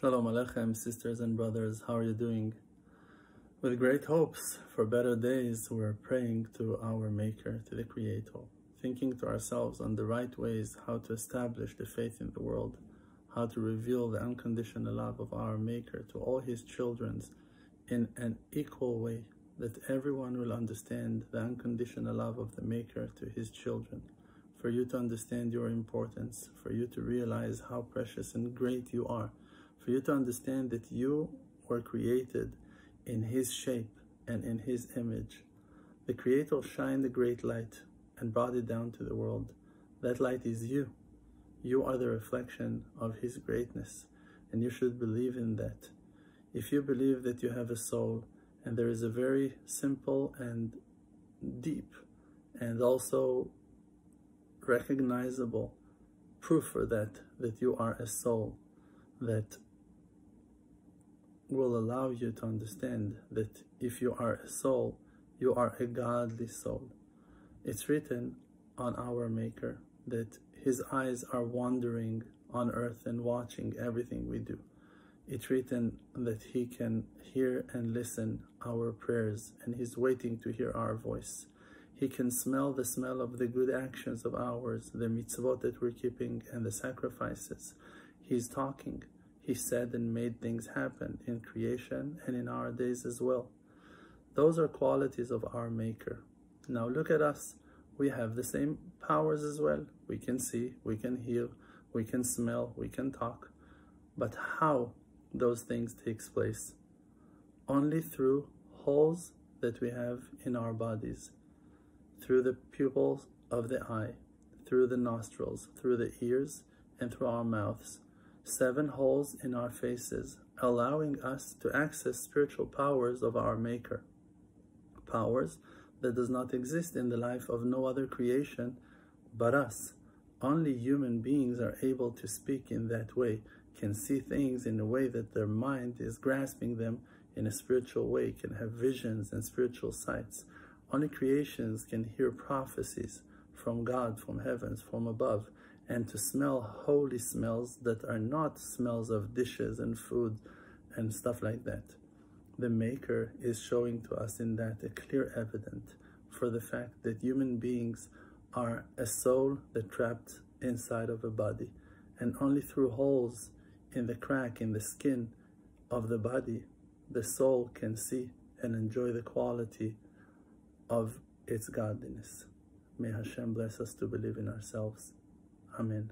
Shalom Aleichem, sisters and brothers, how are you doing? With great hopes for better days, we're praying to our Maker, to the Creator, thinking to ourselves on the right ways how to establish the faith in the world, how to reveal the unconditional love of our Maker to all His children in an equal way, that everyone will understand the unconditional love of the Maker to His children, for you to understand your importance, for you to realize how precious and great you are, for you to understand that you were created in His shape and in His image. The Creator shined a great light and brought it down to the world. That light is you. You are the reflection of His greatness, and you should believe in that. If you believe that you have a soul, and there is a very simple and deep and also recognizable proof for that you are a soul, that will allow you to understand that if you are a soul, you are a godly soul. It's written on our Maker that His eyes are wandering on earth and watching everything we do. It's written that He can hear and listen our prayers, and He's waiting to hear our voice. He can smell the smell of the good actions of ours, the mitzvot that we're keeping and the sacrifices. He's talking. He said and made things happen in creation and in our days as well. Those are qualities of our Maker. Now look at us. We have the same powers as well. We can see, we can hear, we can smell, we can talk. But how those things take place? Only through holes that we have in our bodies, through the pupils of the eye, through the nostrils, through the ears, and through our mouths. 7 holes in our faces, allowing us to access spiritual powers of our Maker. Powers that does not exist in the life of no other creation but us. Only human beings are able to speak in that way, can see things in a way that their mind is grasping them in a spiritual way, can have visions and spiritual sights. Only creations can hear prophecies from God, from heavens, from above, and to smell holy smells that are not smells of dishes and food and stuff like that. The Maker is showing to us in that a clear evidence for the fact that human beings are a soul that trapped inside of a body, and only through holes in the crack in the skin of the body, the soul can see and enjoy the quality of its godliness. May Hashem bless us to believe in ourselves. Amen.